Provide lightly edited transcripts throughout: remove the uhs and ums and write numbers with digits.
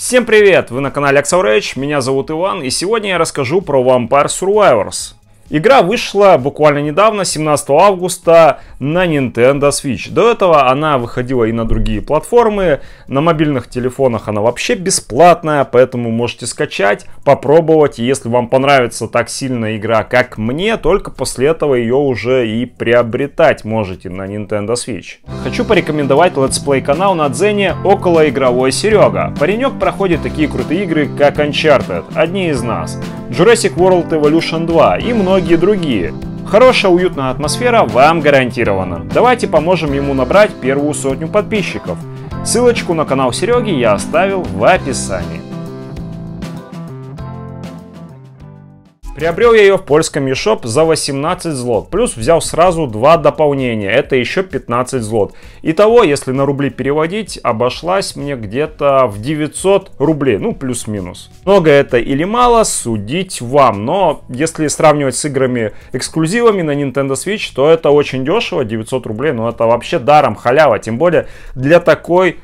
Всем привет! Вы на канале Axel Rage, меня зовут Иван, и сегодня я расскажу про Vampire Survivors. Игра вышла буквально недавно, 17 августа, на Nintendo Switch. До этого она выходила и на другие платформы, на мобильных телефонах она вообще бесплатная, поэтому можете скачать, попробовать. И если вам понравится так сильно игра, как мне, только после этого ее уже и приобретать можете на Nintendo Switch. Хочу порекомендовать летсплей канал на Дзене «Околоигровой Серега». Паренек проходит такие крутые игры, как Uncharted, «Одни из нас», Jurassic World Evolution 2 и многие другие. Хорошая уютная атмосфера вам гарантирована. Давайте поможем ему набрать первую сотню подписчиков. Ссылочку на канал Сереги я оставил в описании. Приобрел я ее в польском eShop за 18 злот, плюс взял сразу два дополнения, это еще 15 злот. Итого, если на рубли переводить, обошлась мне где-то в 900 рублей, ну плюс-минус. Много это или мало, судить вам, но если сравнивать с играми-эксклюзивами на Nintendo Switch, то это очень дешево, 900 рублей, но это вообще даром, халява, тем более для такой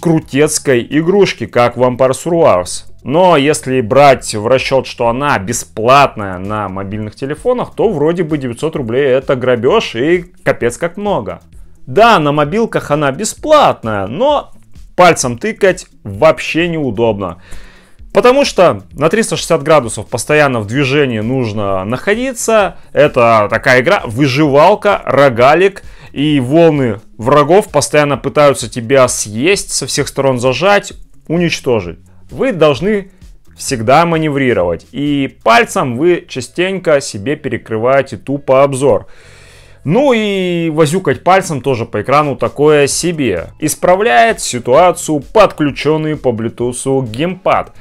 крутецкой игрушки, как Vampire Survivors. Но если брать в расчет, что она бесплатная на мобильных телефонах, то вроде бы 900 рублей это грабеж и капец как много. Да, на мобилках она бесплатная, но пальцем тыкать вообще неудобно. Потому что на 360 градусов постоянно в движении нужно находиться. Это такая игра, выживалка, рогалик. И волны врагов постоянно пытаются тебя съесть, со всех сторон зажать, уничтожить. Вы должны всегда маневрировать, и пальцем вы частенько себе перекрываете тупо обзор. Ну и возюкать пальцем тоже по экрану такое себе. Исправляет ситуацию подключенный по Bluetooth геймпад.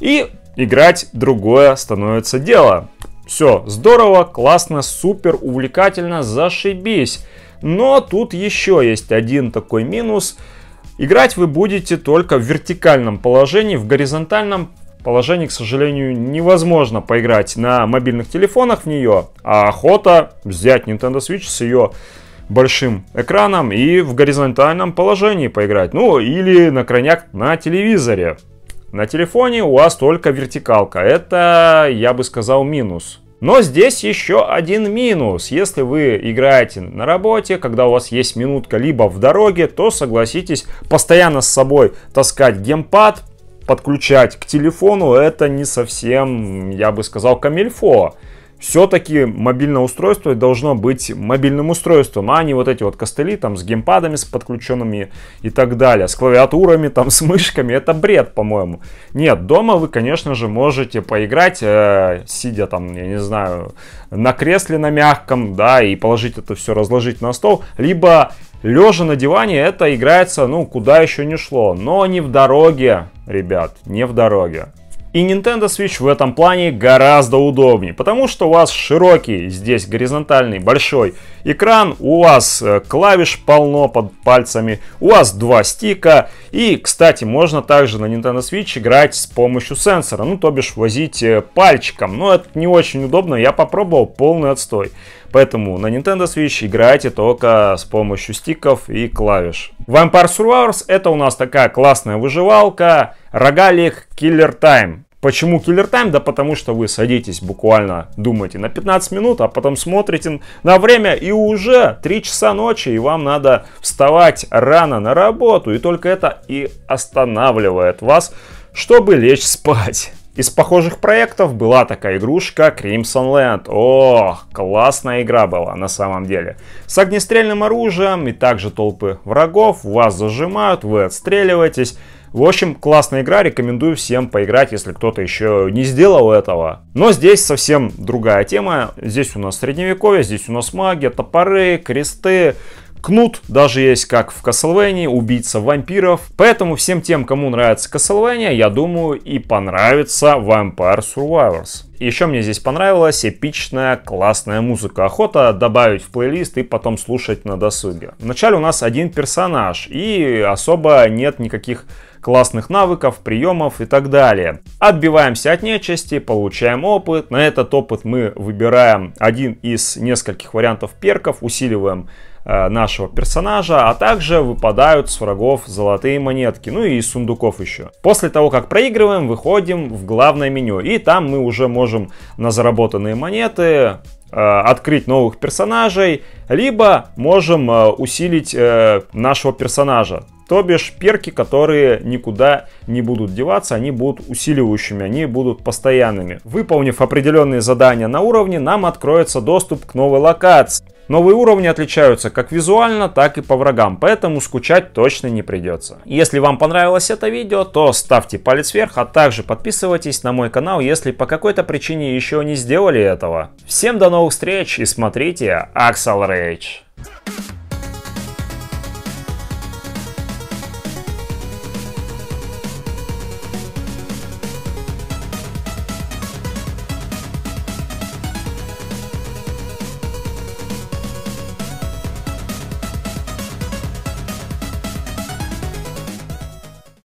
И играть другое становится дело. Все, здорово, классно, супер, увлекательно, зашибись. Но тут еще есть один такой минус. Играть вы будете только в вертикальном положении, в горизонтальном положении, к сожалению, невозможно поиграть на мобильных телефонах в нее. А охота взять Nintendo Switch с ее большим экраном и в горизонтальном положении поиграть. Ну или на крайняк на телевизоре. На телефоне у вас только вертикалка. Это, я бы сказал, минус. Но здесь еще один минус. Если вы играете на работе, когда у вас есть минутка, либо в дороге, то согласитесь, постоянно с собой таскать геймпад, подключать к телефону, это не совсем, я бы сказал, камильфо. Все-таки мобильное устройство должно быть мобильным устройством, а не вот эти вот костыли там с геймпадами, с подключенными и так далее, с клавиатурами, там с мышками. Это бред, по-моему. Нет, дома вы, конечно же, можете поиграть, сидя там, я не знаю, на кресле на мягком, да, и положить это все, разложить на стол, либо лежа на диване. Это играется, ну, куда еще не шло, но не в дороге, ребят, не в дороге. И Nintendo Switch в этом плане гораздо удобнее, потому что у вас широкий, здесь горизонтальный, большой экран, у вас клавиш полно под пальцами, у вас два стика. И, кстати, можно также на Nintendo Switch играть с помощью сенсора, ну, то бишь возить пальчиком, но это не очень удобно, я попробовал, полный отстой. Поэтому на Nintendo Switch играйте только с помощью стиков и клавиш. Vampire Survivors — это у нас такая классная выживалка, рогалик, киллер тайм. Почему киллер тайм? Да потому что вы садитесь буквально, думаете, на 15 минут, а потом смотрите на время и уже 3 часа ночи, и вам надо вставать рано на работу. И только это и останавливает вас, чтобы лечь спать. Из похожих проектов была такая игрушка Crimson Land. Ох, классная игра была на самом деле. С огнестрельным оружием и также толпы врагов. Вас зажимают, вы отстреливаетесь. В общем, классная игра, рекомендую всем поиграть, если кто-то еще не сделал этого. Но здесь совсем другая тема. Здесь у нас средневековье, здесь у нас магия, топоры, кресты. Кнут даже есть, как в Castlevania, убийца вампиров. Поэтому всем тем, кому нравится Castlevania, я думаю, и понравится Vampire Survivors. Еще мне здесь понравилась эпичная классная музыка. Охота добавить в плейлист и потом слушать на досуге. Вначале у нас один персонаж, и особо нет никаких классных навыков, приемов и так далее. Отбиваемся от нечисти, получаем опыт. На этот опыт мы выбираем один из нескольких вариантов перков, усиливаем нашего персонажа, а также выпадают с врагов золотые монетки, ну и из сундуков еще. После того, как проигрываем, выходим в главное меню, и там мы уже можем на заработанные монеты открыть новых персонажей, либо можем усилить нашего персонажа. То бишь перки, которые никуда не будут деваться, они будут усиливающими, они будут постоянными. Выполнив определенные задания на уровне, нам откроется доступ к новой локации. Новые уровни отличаются как визуально, так и по врагам, поэтому скучать точно не придется. Если вам понравилось это видео, то ставьте палец вверх, а также подписывайтесь на мой канал, если по какой-то причине еще не сделали этого. Всем до новых встреч и смотрите Axel Rage!